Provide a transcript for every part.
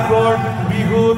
Agora,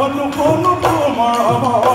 One no more,